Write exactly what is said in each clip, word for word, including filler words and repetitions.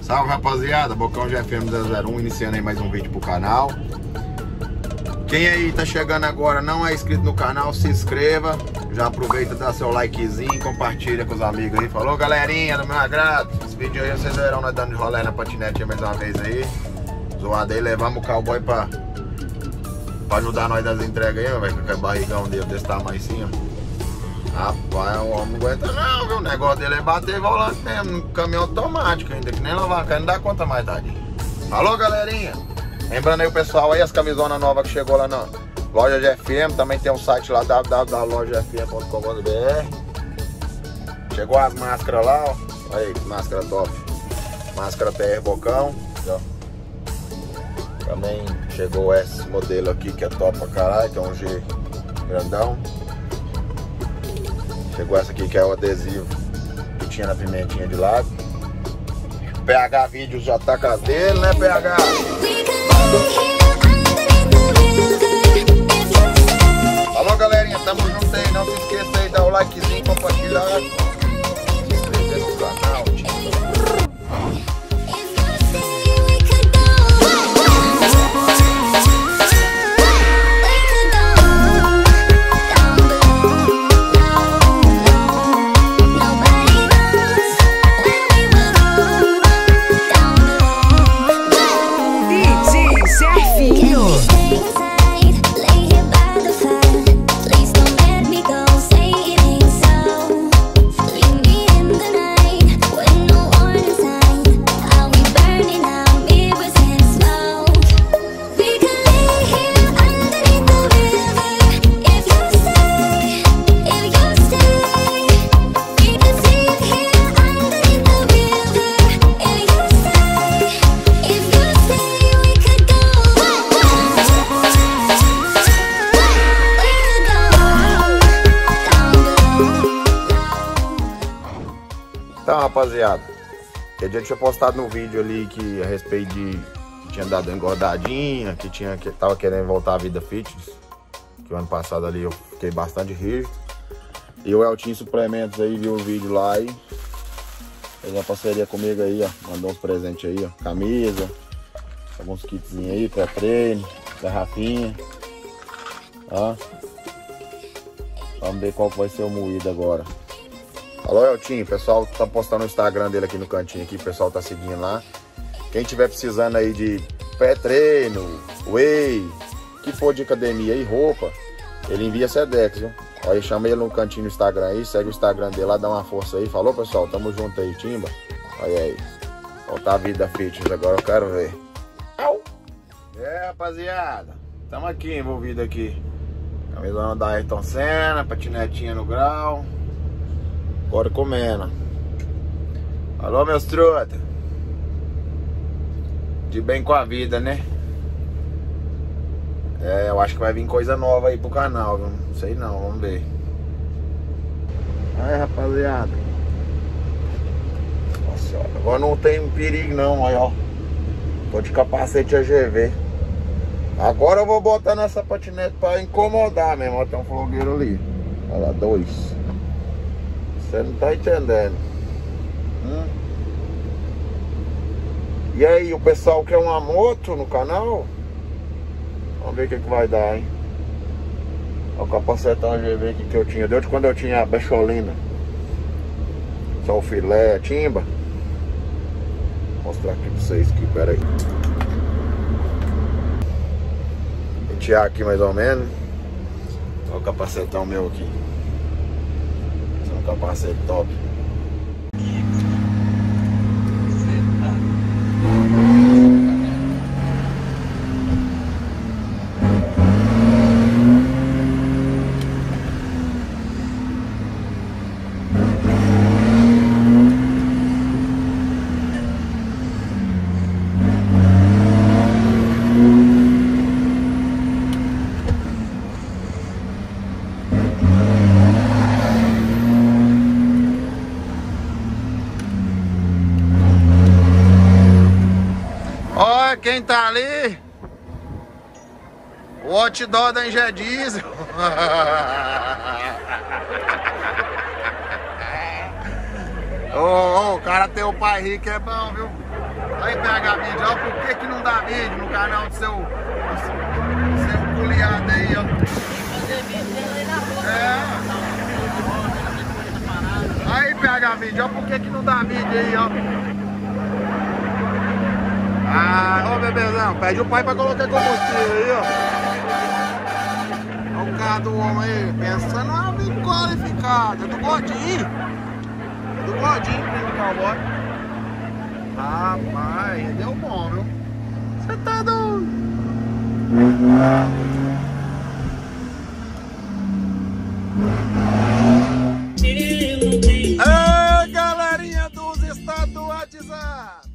Salve, rapaziada, Bocão G F M zero zero um, iniciando aí mais um vídeo pro canal. Quem aí tá chegando agora não é inscrito no canal, se inscreva. Já aproveita, dá seu likezinho, compartilha com os amigos aí. Falou, galerinha do meu agrado. Esse vídeo aí vocês verão nós dando de rolê na patinete mais uma vez aí. Zoado aí, levamos o cowboy pra, pra ajudar nós das entregas aí, velho. Com o barrigão dele desse tamanho assim, ó. Rapaz, o homem não aguenta não, viu? O negócio dele é bater volante mesmo, no caminhão automático ainda, que nem lavar, não dá conta mais, tadinho. Falou, galerinha? Lembrando aí o pessoal aí, as camisonas novas que chegou lá na loja G F M, também tem um site lá, w w w ponto loja g f m ponto com ponto b r. Chegou as máscaras lá, ó. Olha aí, máscara top. Máscara P R Bocão, ó. Também chegou esse modelo aqui, que é top pra caralho, que é um G grandão. Chegou essa aqui que é o adesivo que tinha na pimentinha de lado. P H Vídeos já tá com as dele, né, P H? Falou, galerinha, tamo junto aí. Não se esqueça aí, dá o likezinho, compartilhar, se inscrever no canal. Então, rapaziada, eu já tinha postado no vídeo ali que a respeito de que tinha dado uma engordadinha, que tinha que tava querendo voltar à vida fitness, que o ano passado ali eu fiquei bastante rígido. E o Eltinho Suplementos aí viu o vídeo lá e fez uma parceria comigo aí, ó, mandou uns presentes aí, ó, camisa, alguns kitzinhos aí para treino, garrafinha, ó. Vamos ver qual vai ser o moído agora. Alô, Eltinho, o pessoal tá postando o Instagram dele aqui no cantinho, aqui, o pessoal tá seguindo lá. Quem tiver precisando aí de pré-treino, whey, que for de academia e roupa, ele envia Sedex, viu? Aí chama ele no cantinho no Instagram aí, segue o Instagram dele lá, dá uma força aí. Falou, pessoal, tamo junto aí, timba. Olha aí, voltar a vida fitness agora, eu quero ver. É, rapaziada, tamo aqui, envolvido aqui. Camisona da Ayrton Senna, patinetinha no grau. Agora comendo. Alô, meus truta. De bem com a vida, né? É, eu acho que vai vir coisa nova aí pro canal, viu? Não sei não, vamos ver. Aí, rapaziada. Nossa, agora não tem perigo não, olha, ó. Tô de capacete A G V. Agora eu vou botar nessa patinete pra incomodar mesmo. Ó, tem um fogueiro ali. Olha lá, dois. Você não tá entendendo. Hum? E aí, o pessoal quer uma moto no canal? Vamos ver o que, que vai dar, hein? Olha o capacetão A G V aqui que eu tinha. Desde quando eu tinha a becholina. Só o filé, timba. Vou mostrar aqui pra vocês aqui, pera aí. Pentear aqui mais ou menos. Olha o capacetão meu aqui. Capacete top. Quem tá ali? O hot dog da Ingea Diesel. O oh, oh, cara ter o pai rico é bom, viu? Aí P H Vídeo, ó, por que que não dá vídeo no canal do seu, do seu culiado aí, ó. É. Aí P H Vídeo, ó, por que que não dá vídeo aí, ó. Ah, ô bebezão, pede o pai pra colocar combustível aí, ó. Olha o carro do homem aí, pensando na vida qualificada. É do gordinho. É do gordinho, filho do cowboy. Rapaz, deu bom, viu? Você tá doido? Ei, galerinha dos estados do WhatsApp!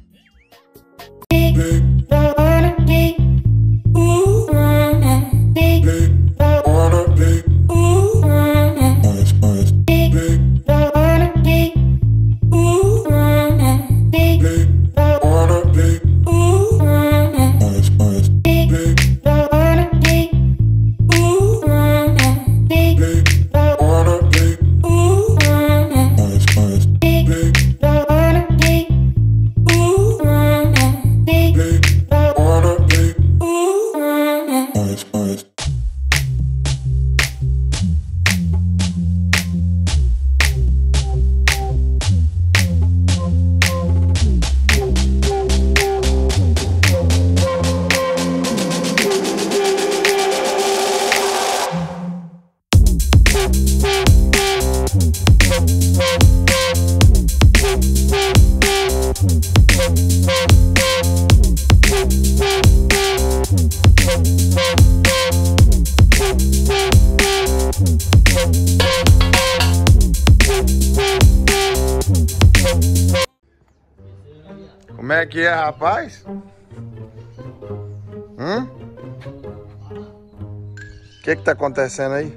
Como é que é, rapaz? Hum? O que que tá acontecendo aí?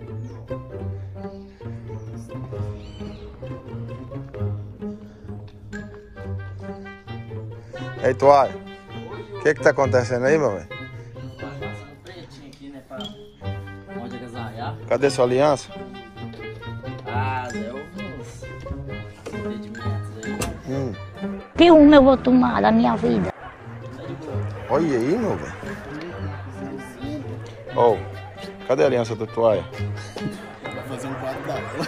Ei, Toalho. O que que tá acontecendo aí, meu velho? Cadê sua aliança? Ah, deu uns impedimentos aí. Hum. Que uma eu vou tomar da minha vida. Olha aí, meu velho. Oh, cadê a aliança da Toalha? Vai fazer um quadro da aula.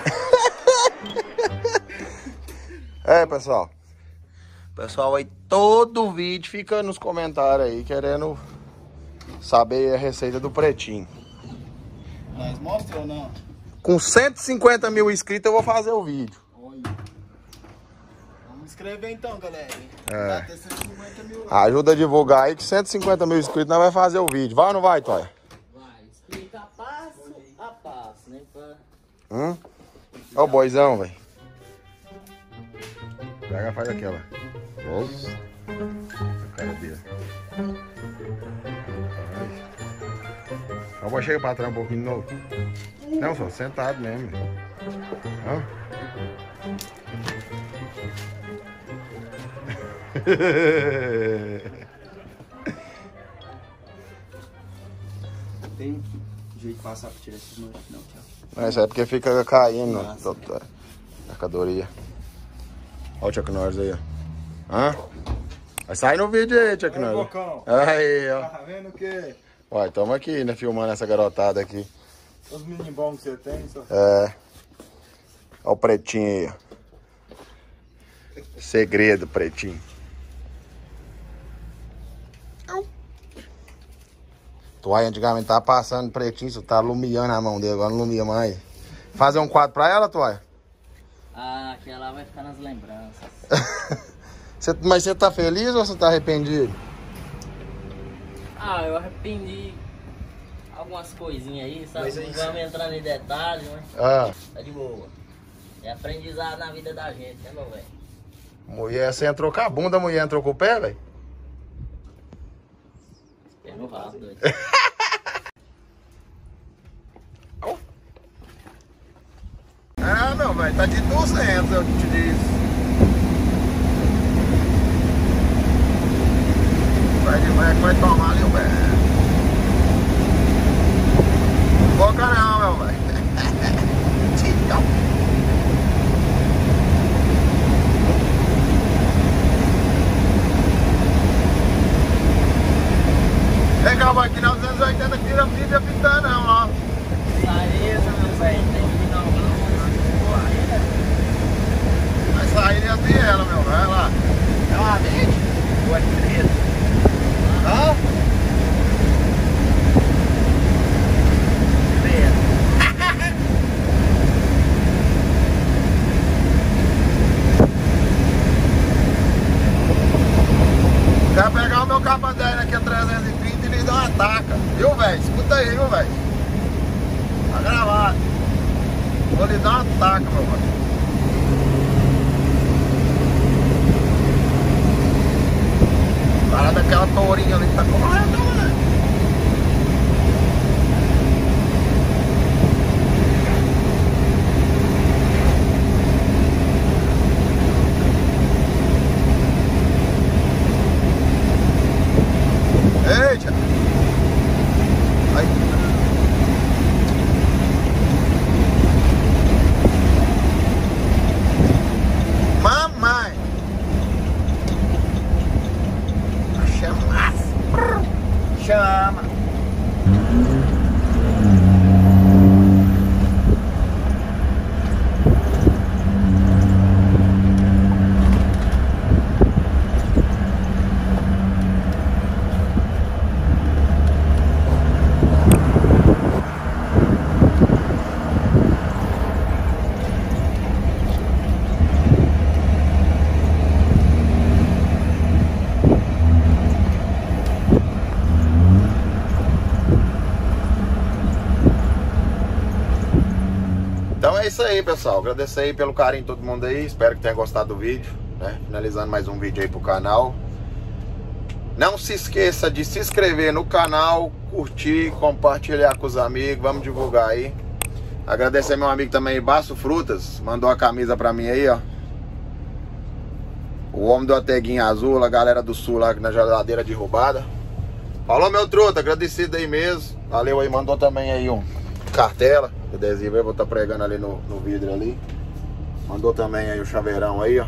É, pessoal. Pessoal, aí todo vídeo fica nos comentários aí, querendo saber a receita do pretinho. Mas mostra ou não? Com cento e cinquenta mil inscritos eu vou fazer o vídeo. Oi. Vamos inscrever então, galera. É. Dá até cento e cinquenta mil lá. Ajuda a divulgar aí que cento e cinquenta mil inscritos nós vamos fazer o vídeo. Vai ou não vai, Toia? Vai. Explica passo a passo, né? Hum? Olha o boizão, velho. Pega, faz aquela. Nossa. A cara dele. Eu vou chegar pra trás um pouquinho de novo. Não, só sentado mesmo. Hã? Tem jeito de passar pra tirar esses noites, não, Tiago. Isso é porque fica caindo a mercadoria. Olha o Chuck Norris aí, ó. Hã? Vai sair no vídeo aí, Chuck Norris. Aí, ó. Tá vendo o quê? Uai, tamo aqui, né, filmando essa garotada aqui. Os meninos bons que você tem, só. É. Olha o pretinho aí, ó. Segredo, pretinho. Toalha antigamente tava passando pretinho, só tá lumiando a mão dele, agora não lumia mais. Fazer um quadro pra ela, Toalha? Ah, aquela vai ficar nas lembranças. Cê, mas você tá feliz ou você tá arrependido? Ah, eu arrependi algumas coisinhas aí, sabe? Não vamos entrando em detalhes, mas ah. Tá de boa. É aprendizado na vida da gente, né, meu velho? Mulher, você entrou com a bunda, a mulher entrou com o pé, velho? Pé no rabo, doido. Ah, meu velho, tá de duzentos, eu te disse. Vai de velho que vai tomar ali o velho. Boca não, meu velho. Tchau. a bandeira aqui a trezentos e trinta e eles dão uma taca. Viu, velho? Escuta aí, viu, velho? Tá gravado. Vou lhe dar uma taca, meu mano. Cara daquela tourinha ali que tá correndo, mano. Eita! Aí. Mamãe! Chama! Chama! É isso aí, pessoal, agradecer aí pelo carinho de todo mundo aí, espero que tenha gostado do vídeo, né? Finalizando mais um vídeo aí pro canal. Não se esqueça de se inscrever no canal, curtir, compartilhar com os amigos, vamos divulgar aí. Agradecer meu amigo também, Basso Frutas, mandou a camisa pra mim aí, ó. O homem do Ateguinha Azul, a galera do Sul lá na geladeira derrubada. Falou, meu truta, agradecido aí mesmo, valeu aí, mandou também aí um cartela. Adesivo aí, vou estar pregando ali no, no vidro ali. Mandou também aí o chaveirão aí, ó.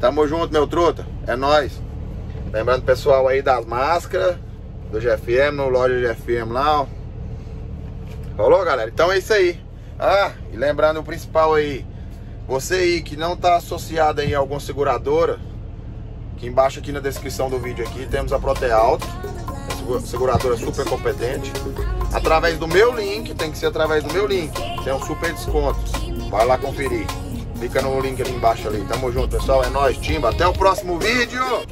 Tamo junto, meu truta, é nóis. Lembrando, pessoal, aí das máscaras do G F M, no loja G F M lá, ó. Falou, galera? Então é isso aí. Ah, e lembrando o principal aí, você aí que não tá associado aí a alguma seguradora, que embaixo aqui na descrição do vídeo aqui temos a Proteauto, seguradora super competente. Através do meu link, tem que ser através do meu link, tem um super desconto. Vai lá conferir, clica no link ali embaixo ali. Tamo junto, pessoal, é nóis, timba, até o próximo vídeo.